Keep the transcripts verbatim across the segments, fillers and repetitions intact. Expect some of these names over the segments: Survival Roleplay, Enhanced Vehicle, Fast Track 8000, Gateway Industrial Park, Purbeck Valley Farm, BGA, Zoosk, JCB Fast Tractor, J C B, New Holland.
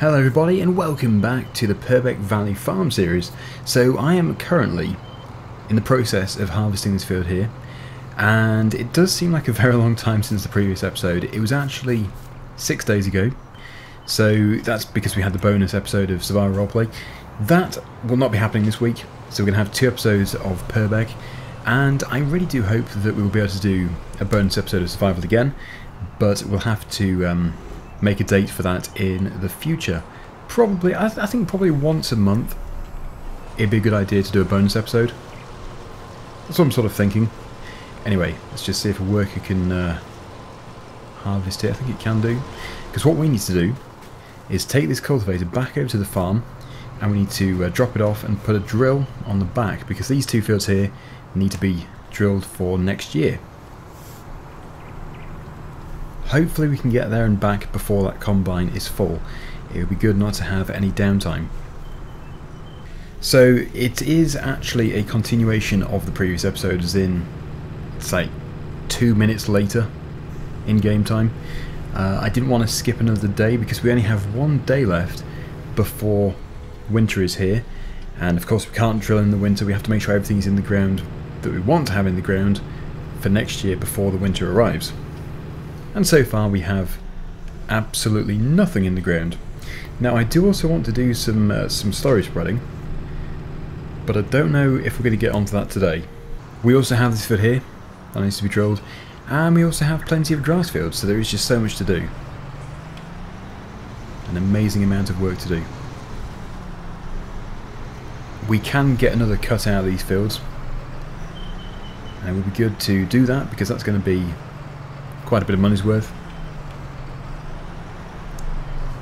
Hello everybody and welcome back to the Purbeck Valley Farm series. So I am currently in the process of harvesting this field here, and it does seem like a very long time since the previous episode. It was actually six days ago, so that's because we had the bonus episode of Survival Roleplay. That will not be happening this week, so we're going to have two episodes of Purbeck, and I really do hope that we will be able to do a bonus episode of Survival again, but we'll have to... Um, make a date for that in the future. Probably, I, th I think probably once a month it'd be a good idea to do a bonus episode. That's what I'm sort of thinking. Anyway, let's just see if a worker can uh, harvest it. I think it can do. Because what we need to do is take this cultivator back over to the farm, and we need to uh, drop it off and put a drill on the back, because these two fields here need to be drilled for next year. Hopefully we can get there and back before that combine is full. It would be good not to have any downtime. So it is actually a continuation of the previous episode, as in, it's like two minutes later in game time. Uh, I didn't want to skip another day because we only have one day left before winter is here. And of course we can't drill in the winter. We have to make sure everything's in the ground that we want to have in the ground for next year before the winter arrives. And so far we have absolutely nothing in the ground. Now I do also want to do some uh, some slurry spreading, but I don't know if we're going to get onto that today. We also have this field here that needs to be drilled, and we also have plenty of grass fields, so there is just so much to do. An amazing amount of work to do. We can get another cut out of these fields, and it would be good to do that because that's going to be quite a bit of money's worth.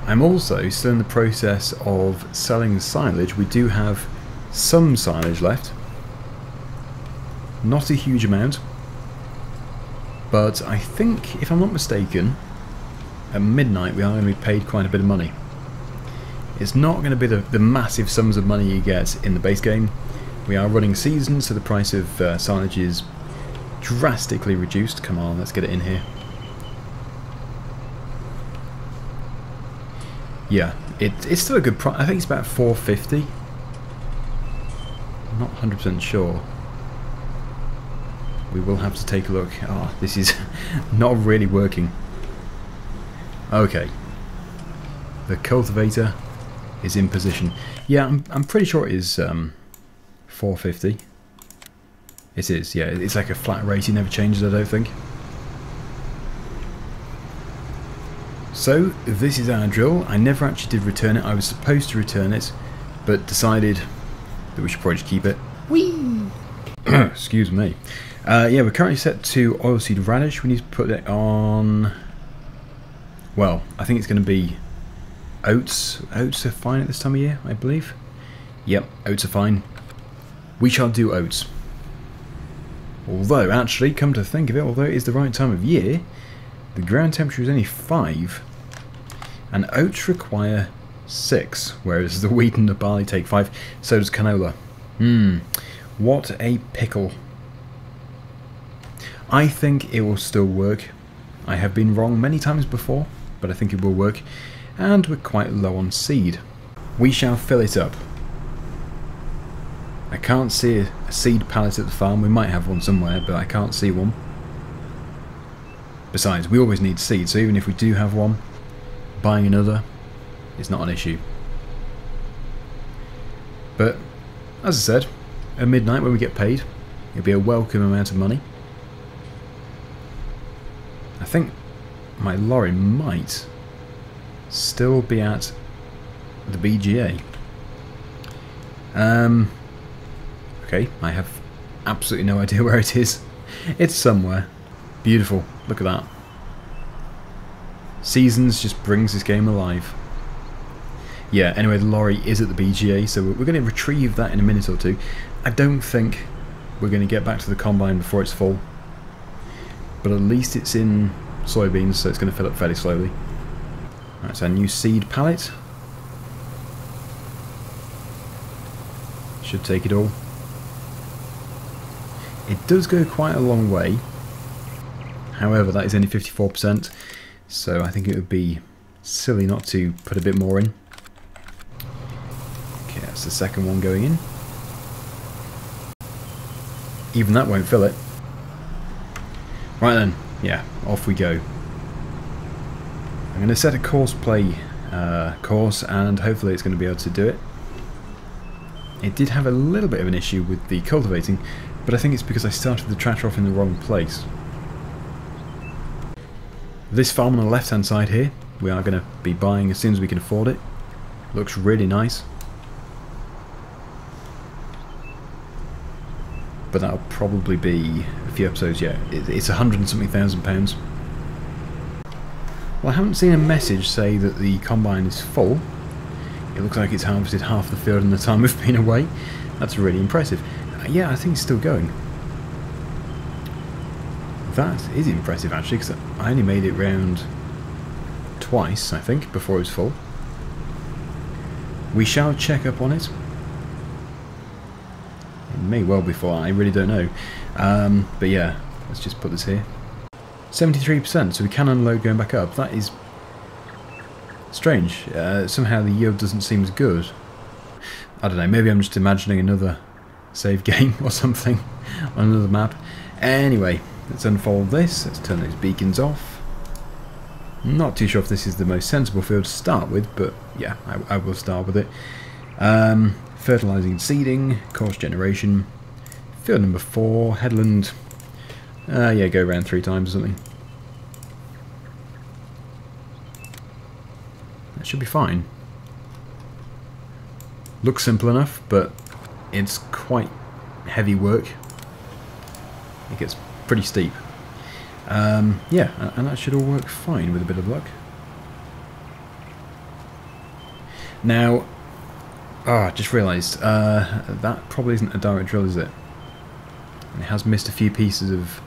I'm also still in the process of selling the silage. We do have some silage left. Not a huge amount, but I think, if I'm not mistaken, at midnight we are going to be paid quite a bit of money. It's not going to be the, the massive sums of money you get in the base game. We are running season, so the price of uh, silage is drastically reduced. Come on, let's get it in here. Yeah, it, it's still a good price. I think it's about four fifty. I'm not one hundred percent sure. We will have to take a look. Ah, oh, this is not really working. Okay. The cultivator is in position. Yeah, I'm, I'm pretty sure it is um, four fifty. It is, yeah. It's like a flat rate. It never changes, I don't think. So, this is our drill. I never actually did return it. I was supposed to return it, but decided that we should probably just keep it. Whee! Excuse me. Uh, yeah, we're currently set to oilseed radish. We need to put it on... Well, I think it's going to be oats. Oats are fine at this time of year, I believe. Yep, oats are fine. We shall do oats. Although, actually, come to think of it, although it is the right time of year, the ground temperature is only five, and oats require six, whereas the wheat and the barley take five, so does canola. Hmm, what a pickle. I think it will still work. I have been wrong many times before, but I think it will work, and we're quite low on seed. We shall fill it up. I can't see a seed pallet at the farm. We might have one somewhere, but I can't see one. Besides, we always need seed, so even if we do have one, buying another is not an issue. But, as I said, at midnight when we get paid, it'll be a welcome amount of money. I think my lorry might still be at the B G A. Um... Okay, I have absolutely no idea where it is. It's somewhere. Beautiful. Look at that. Seasons just brings this game alive. Yeah, anyway, the lorry is at the B G A, so we're going to retrieve that in a minute or two. I don't think we're going to get back to the combine before it's full. But at least it's in soybeans, so it's going to fill up fairly slowly. Alright, so our new seed pallet. Should take it all. It does go quite a long way, however that is only fifty-four percent, so I think it would be silly not to put a bit more in. That's the second one going in. Even that won't fill it. Right then, yeah, off we go. I'm going to set a course play uh, course and hopefully it's going to be able to do it. It did have a little bit of an issue with the cultivating, but I think it's because I started the tractor off in the wrong place. This farm on the left hand side here, we are going to be buying as soon as we can afford it. Looks really nice. But that'll probably be a few episodes yet. It's a hundred and something thousand pounds. Well, I haven't seen a message say that the combine is full. It looks like it's harvested half the field in the time we've been away. That's really impressive. Uh, yeah, I think it's still going. That is impressive actually, because I only made it round twice, I think, before it was full. We shall check up on it. It may well be full, I really don't know. Um, but yeah, let's just put this here. seventy-three percent, so we can unload going back up. That is strange. Uh, somehow the yield doesn't seem as good. I don't know, maybe I'm just imagining another save game or something on another map. Anyway, let's unfold this. Let's turn those beacons off. Not too sure if this is the most sensible field to start with, but yeah, I, I will start with it. Um, fertilizing and seeding, course generation, field number four, headland. Uh, yeah, go around three times or something. That should be fine. Looks simple enough, but it's quite heavy work. It gets pretty steep. Um, yeah, and that should all work fine with a bit of luck. Now, ah, oh, just realised, uh, that probably isn't a direct drill, is it? And it has missed a few pieces of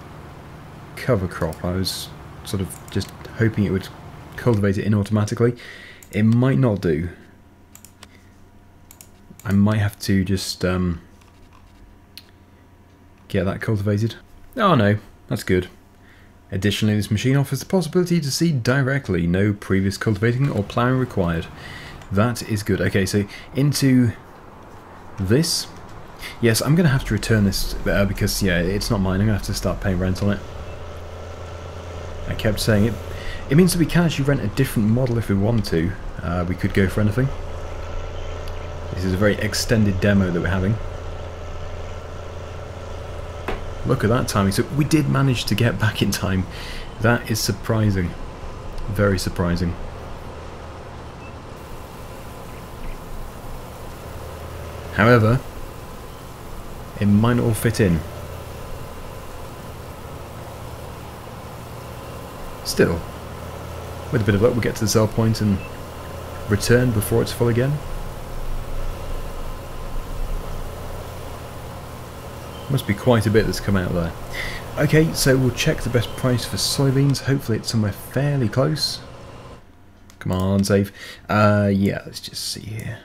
cover crop. I was sort of just hoping it would cultivate it in automatically. It might not do. I might have to just um, get that cultivated. Oh no, that's good. Additionally, this machine offers the possibility to seed directly, no previous cultivating or ploughing required. That is good. Okay, so into this. Yes, I'm going to have to return this uh, because, yeah, it's not mine. I'm going to have to start paying rent on it. I kept saying it. It means that we can actually rent a different model if we want to. Uh, we could go for anything. This is a very extended demo that we're having. Look at that timing. So we did manage to get back in time. That is surprising. Very surprising. However, it might not all fit in. Still, with a bit of luck we'll get to the sell point and return before it's full again. Must be quite a bit that's come out there. Okay, so we'll check the best price for soybeans. Hopefully it's somewhere fairly close. Come on, save. Uh, yeah, let's just see here.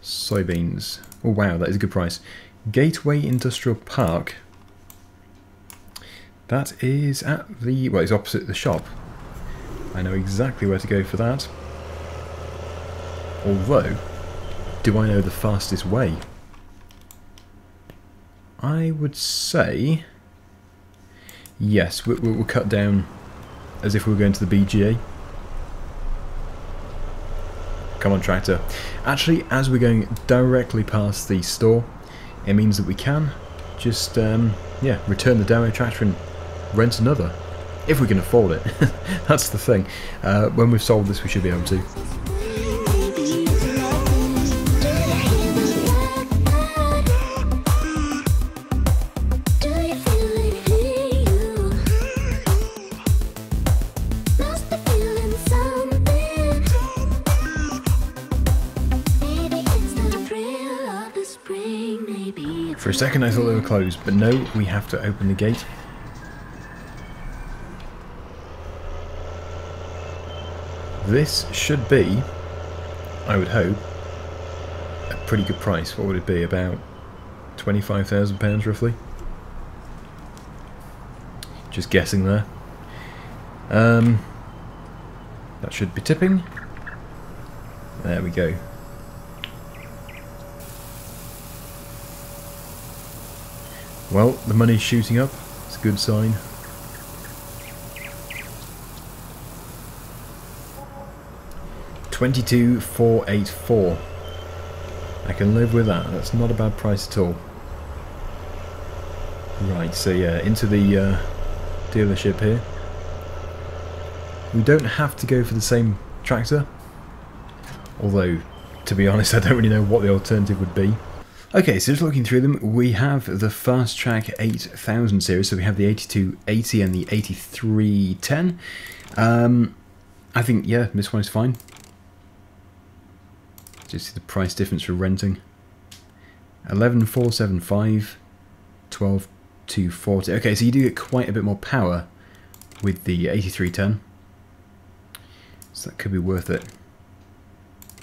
Soybeans. Oh wow, that is a good price. Gateway Industrial Park. That is at the... well, it's opposite the shop. I know exactly where to go for that. Although, do I know the fastest way? I would say yes, we'll, we'll cut down as if we were going to the B G A. Come on, tractor. Actually, as we're going directly past the store, it means that we can just um, yeah, return the demo tractor and rent another, if we can afford it. That's the thing. Uh, when we've sold this, we should be able to. For a second I thought they were closed, but no, we have to open the gate. This should be, I would hope, a pretty good price. What would it be, about twenty-five thousand pounds roughly? Just guessing there. Um, that should be tipping. There we go. Well, the money's shooting up. It's a good sign. twenty-two four eighty-four. I can live with that. That's not a bad price at all. Right, so yeah, into the uh, dealership here. We don't have to go for the same tractor, although to be honest I don't really know what the alternative would be. Okay, so just looking through them, we have the Fast Track eight thousand series, so we have the eighty-two eighty and the eighty-three ten. Um, I think, yeah, this one is fine. Just see the price difference for renting. eleven four seventy-five, twelve two forty. Okay, so you do get quite a bit more power with the eighty-three ten. So that could be worth it.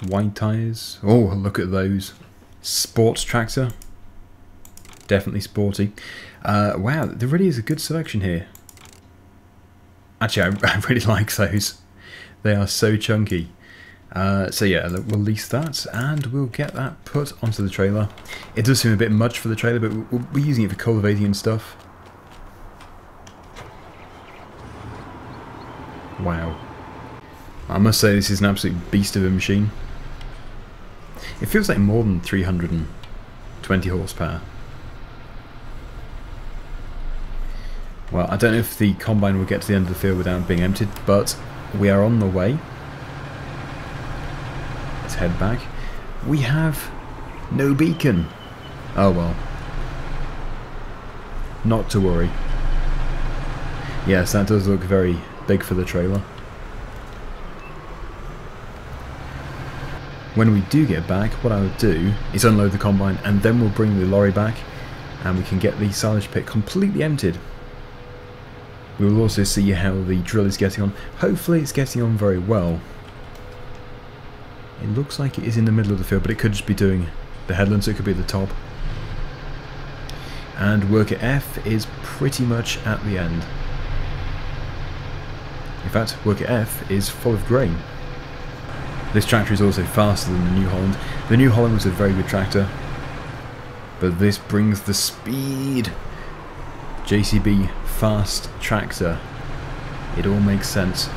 Wide tyres. Oh, look at those. Sports tractor. Definitely sporty. Uh, wow, there really is a good selection here. Actually, I, I really like those. They are so chunky. Uh, so yeah, we'll lease that and we'll get that put onto the trailer. It does seem a bit much for the trailer, but we'll be using it for cultivating and stuff. Wow. I must say this is an absolute beast of a machine. It feels like more than three hundred twenty horsepower. Well, I don't know if the combine will get to the end of the field without being emptied, but we are on the way. Let's head back. We have no beacon. Oh well. Not to worry. Yes, that does look very big for the trailer. When we do get back, what I would do is unload the combine and then we'll bring the lorry back and we can get the silage pit completely emptied. We will also see how the drill is getting on. Hopefully it's getting on very well. It looks like it is in the middle of the field, but it could just be doing the headlands, it could be the top. And worker F is pretty much at the end. In fact, worker F is full of grain. This tractor is also faster than the New Holland. The New Holland was a very good tractor, but this brings the speed. J C B Fast Tractor. It all makes sense.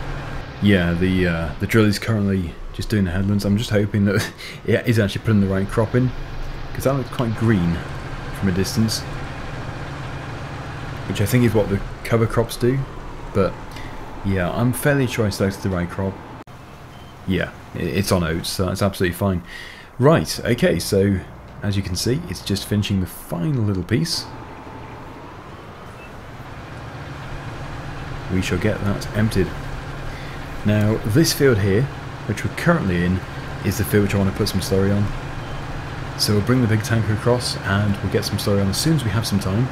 Yeah, the uh, the drill is currently just doing the headlands. I'm just hoping that it is actually putting the right crop in, because that looks quite green from a distance, which I think is what the cover crops do. But yeah, I'm fairly sure I selected the right crop. Yeah, it's on oats, so that's absolutely fine. Right, okay, so as you can see, it's just finishing the final little piece. We shall get that emptied. Now, this field here, which we're currently in, is the field which I want to put some slurry on. So we'll bring the big tanker across and we'll get some slurry on as soon as we have some time.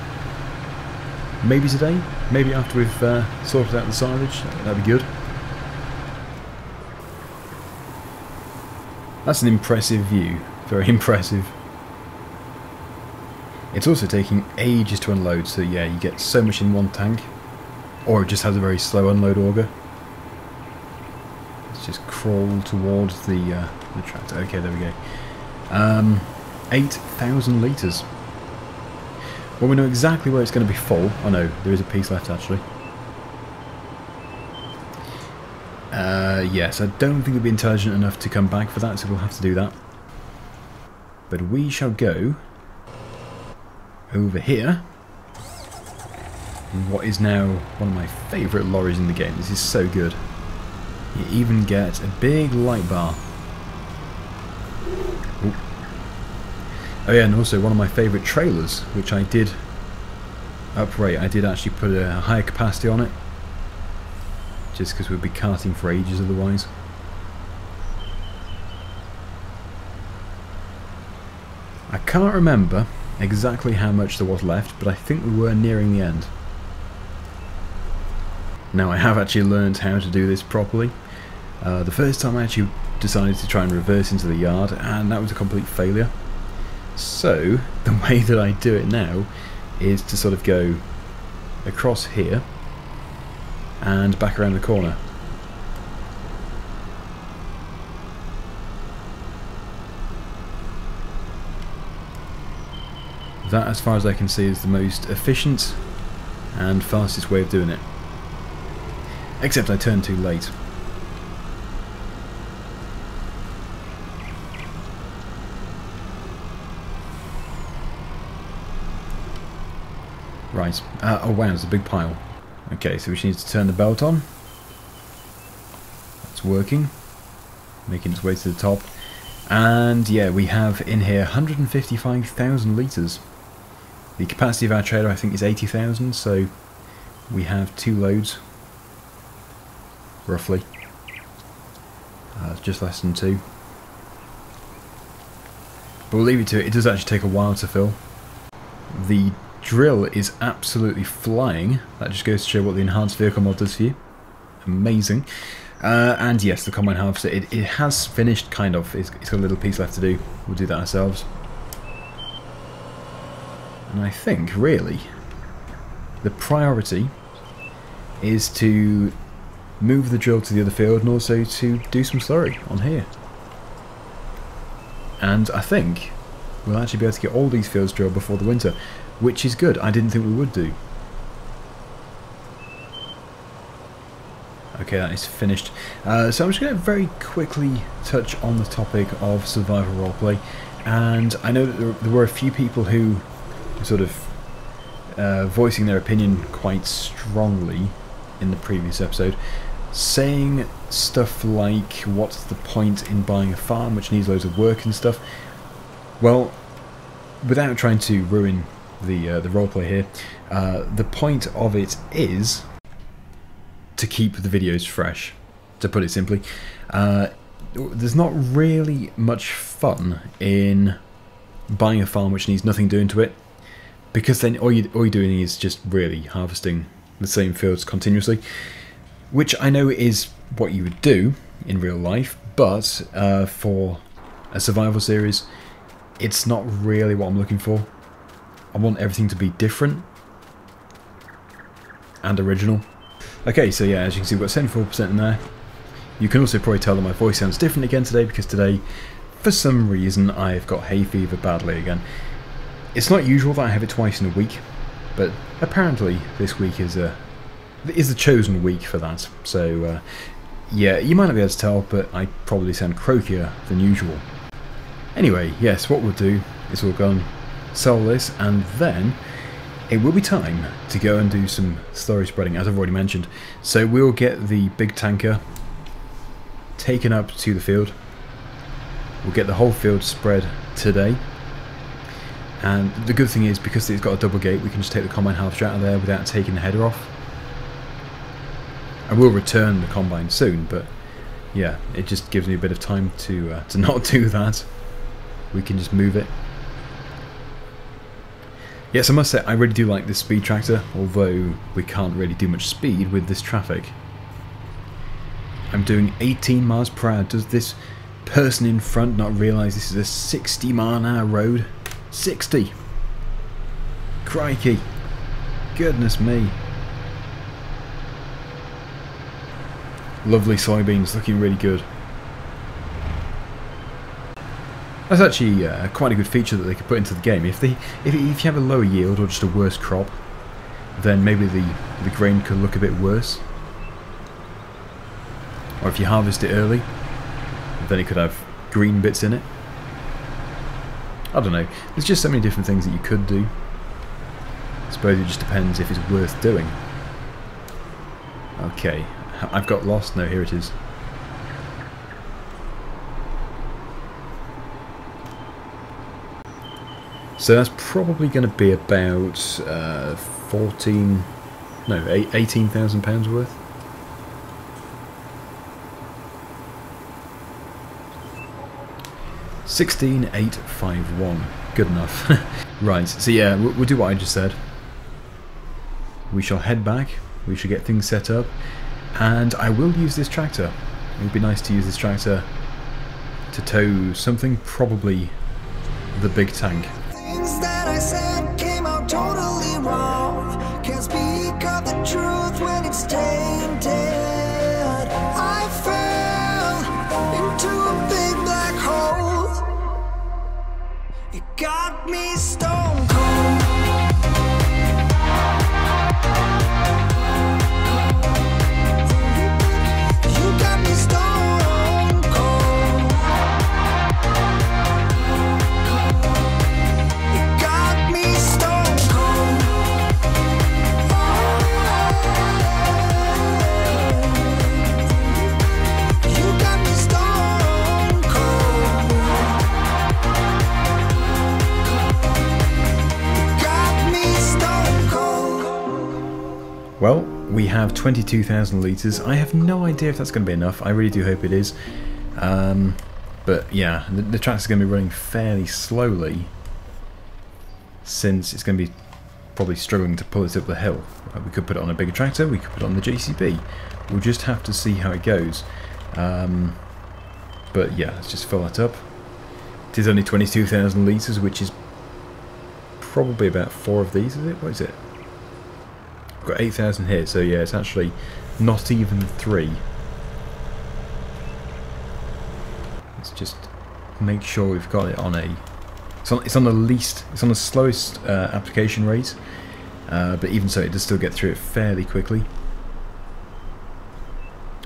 Maybe today, maybe after we've uh, sorted out the silage, that'd be good. That's an impressive view. Very impressive. It's also taking ages to unload, so yeah, you get so much in one tank. Or it just has a very slow unload auger. Let's just crawl towards the, uh, the tractor. Okay, there we go. Um, eight thousand litres. Well, we know exactly where it's going to be full. Oh no, there is a piece left actually. Uh, yes, I don't think it'll be intelligent enough to come back for that, so we'll have to do that. But we shall go over here in what is now one of my favourite lorries in the game. This is so good. You even get a big light bar. Ooh. Oh yeah, and also one of my favourite trailers, which I did uprate. I did actually put a higher capacity on it, just because we'd be carting for ages otherwise. I can't remember exactly how much there was left, but I think we were nearing the end. Now I have actually learned how to do this properly. Uh, the first time I actually decided to try and reverse into the yard, and that was a complete failure. So the way that I do it now is to sort of go across here and back around the corner. That, as far as I can see, is the most efficient and fastest way of doing it. Except I turned too late. Right. Uh, oh wow, it's a big pile. Okay, so we just need to turn the belt on. That's working. Making its way to the top. And yeah, we have in here one hundred fifty-five thousand litres. The capacity of our trailer, I think, is eighty thousand, so we have two loads, roughly. Uh, just less than two. But we'll leave it to it. It does actually take a while to fill. The drill is absolutely flying. That just goes to show what the enhanced vehicle mod does for you. Amazing. Uh, and yes, the combine harvester, it, it has finished, kind of. It's, it's got a little piece left to do. We'll do that ourselves. And I think, really, the priority is to move the drill to the other field and also to do some slurry on here. And I think we'll actually be able to get all these fields drilled before the winter, which is good. I didn't think we would do. Okay, that is finished. Uh, so I'm just going to very quickly touch on the topic of survival roleplay, and I know that there, there were a few people who were sort of uh, voicing their opinion quite strongly in the previous episode, saying stuff like, what's the point in buying a farm which needs loads of work and stuff. Well, without trying to ruin the, uh, the roleplay here, uh, the point of it is to keep the videos fresh, to put it simply. Uh, there's not really much fun in buying a farm which needs nothing doing to it, because then all, you, all you're doing is just really harvesting the same fields continuously, which I know is what you would do in real life, but uh, for a survival series, it's not really what I'm looking for. I want everything to be different and original. Okay, so yeah, as you can see, we've got seventy-four percent in there. You can also probably tell that my voice sounds different again today, because today, for some reason, I've got hay fever badly again. It's not usual that I have it twice in a week, but apparently this week is a is the chosen week for that. So uh, yeah, you might not be able to tell, but I probably sound croakier than usual. Anyway, yes, what we'll do is we'll go and sell this, and then it will be time to go and do some slurry spreading, as I've already mentioned. So we'll get the big tanker taken up to the field. We'll get the whole field spread today. And the good thing is, because it's got a double gate, we can just take the combine harvester out of there without taking the header off. I will return the combine soon, but yeah, it just gives me a bit of time to, uh, to not do that. We can just move it. Yes, I must say, I really do like this speed tractor, although we can't really do much speed with this traffic. I'm doing eighteen miles per hour. Does this person in front not realise this is a sixty mile an hour road? sixty! Crikey! Goodness me! Lovely soybeans, looking really good. That's actually uh, quite a good feature that they could put into the game. If they, if, if you have a lower yield or just a worse crop, then maybe the, the grain could look a bit worse. Or if you harvest it early, then it could have green bits in it. I don't know. There's just so many different things that you could do. I suppose it just depends if it's worth doing. Okay. I've got lost. No, here it is. So that's probably going to be about uh, fourteen, no, eighteen thousand pounds worth. Sixteen eight five one. Good enough. Right. So yeah, we'll, we'll do what I just said. We shall head back. We shall get things set up, and I will use this tractor. It would be nice to use this tractor to tow something, probably the big tank. That I said came out totally wrong. Can't speak of the truth when it's tainted. I fell into a big black hole. It got me stone cold. Well, we have twenty-two thousand litres. I have no idea if that's going to be enough. I really do hope it is. Um, but yeah, the, the tractor's going to be running fairly slowly since it's going to be probably struggling to pull it up the hill. Uh, we could put it on a bigger tractor, we could put it on the J C B. We'll just have to see how it goes. Um, but yeah, let's just fill that up. It is only twenty-two thousand litres, which is probably about four of these, is it? What is it? I've got eight thousand here, so yeah, it's actually not even three. Let's just make sure we've got it on a... It's on, it's on the least, it's on the slowest uh, application rate, uh, but even so, it does still get through it fairly quickly.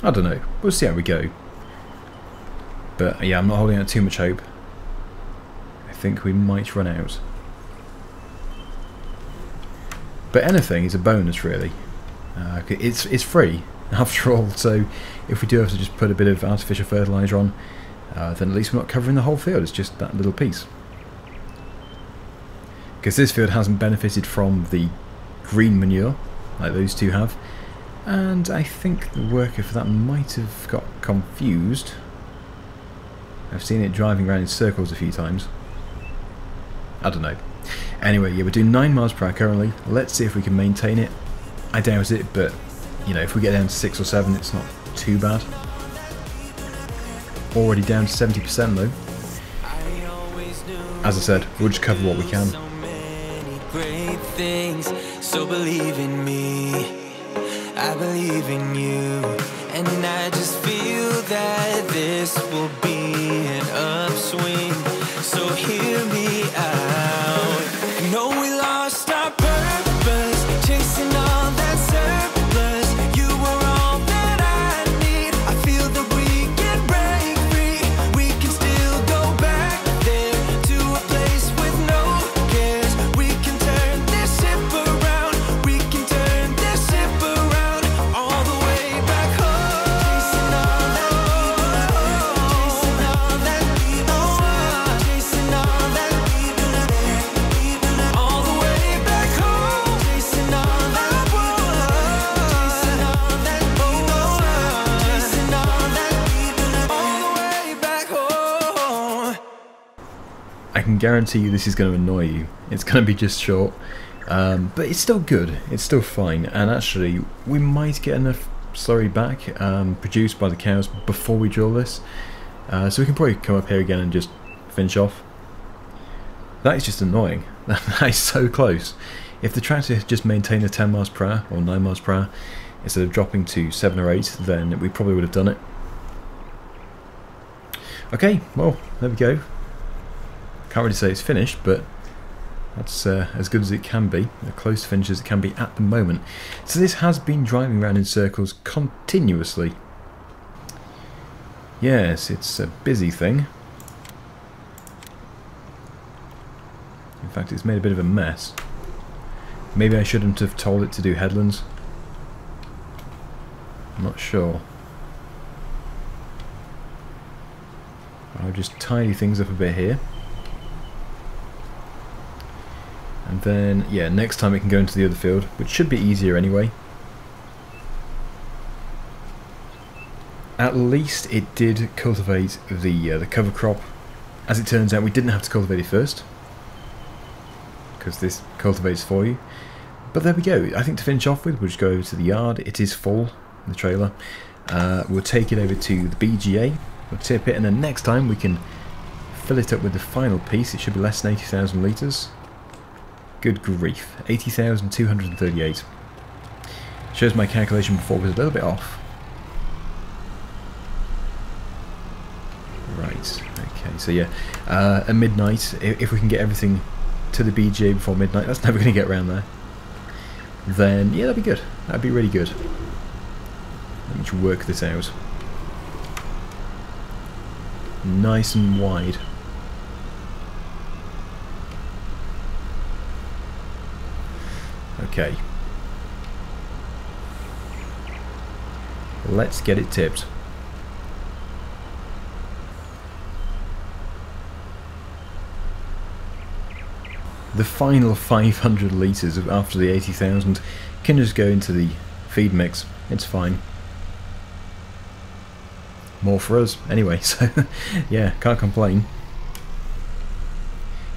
I don't know. We'll see how we go. But yeah, I'm not holding out too much hope. I think we might run out. But anything is a bonus, really. Uh, it's it's free after all, so if we do have to just put a bit of artificial fertiliser on, uh, then at least we're not covering the whole field. It's just that little piece. Because this field hasn't benefited from the green manure like those two have, and I think the worker for that might have got confused. I've seen it driving around in circles a few times. I don't know. Anyway, yeah, we're doing nine miles per hour currently. Let's see if we can maintain it. I doubt it, but you know, if we get down to six or seven, it's not too bad. Already down to seventy percent though. As I said, we'll just cover what we can. So many great things, so believe in me. I believe in you, and I just feel that this will be an upswing. So hear me out. I know we lost our purpose, chasing all that surplus. You were all that I need. I feel that we can break free. We can still go back there to a place with no cares. We can turn this ship around. We can turn this ship around all the way back home. Chasing all that evil, chasing all that evil. I can guarantee you this is going to annoy you. It's going to be just short, um, but it's still good, it's still fine, and actually we might get enough slurry back um, produced by the cows before we drill this, uh, so we can probably come up here again and just finish off. That is just annoying. That is so close. If the tractor had just maintained the ten miles per hour or nine miles per hour instead of dropping to seven or eight, then we probably would have done it. Okay, well, there we go. Can't really say it's finished, but that's uh, as good as it can be, as close to finish as it can be at the moment. So this has been driving around in circles continuously. Yes, it's a busy thing. In fact, it's made a bit of a mess. Maybe I shouldn't have told it to do headlands. I'm not sure. I'll just tidy things up a bit here. And then, yeah, next time it can go into the other field, which should be easier anyway. At least it did cultivate the uh, the cover crop. As it turns out, we didn't have to cultivate it first, because this cultivates for you. But there we go. I think to finish off with, we'll just go over to the yard. It is full, the trailer. Uh, we'll take it over to the B G A. We'll tip it, and then next time we can fill it up with the final piece. It should be less than eighty thousand litres. Good grief, eighty thousand two hundred thirty-eight. Shows my calculation before was a little bit off. Right, okay, so yeah, uh, at midnight, if we can get everything to the B G A before midnight, that's never going to get around there. Then, yeah, that'd be good. That'd be really good. Let me just work this out. Nice and wide. Okay, let's get it tipped. the final five hundred litres after the eighty thousand can just go into the feed mix. It's fine. More for us anyway, so yeah, can't complain.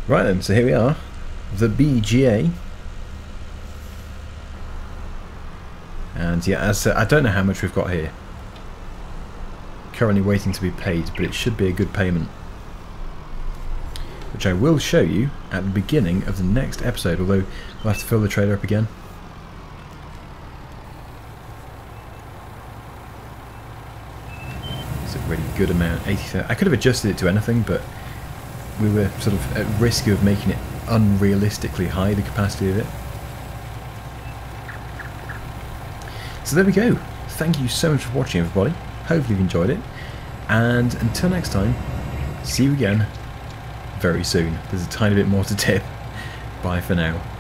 Right then, so here we are, the B G A. And yeah, as uh, I don't know how much we've got here. Currently waiting to be paid, but it should be a good payment, which I will show you at the beginning of the next episode, although we'll have to fill the trailer up again. It's a really good amount, eighty thousand. I could have adjusted it to anything, but we were sort of at risk of making it unrealistically high, the capacity of it. So there we go. Thank you so much for watching, everybody. Hopefully you've enjoyed it. And until next time, see you again very soon. There's a tiny bit more to tip. Bye for now.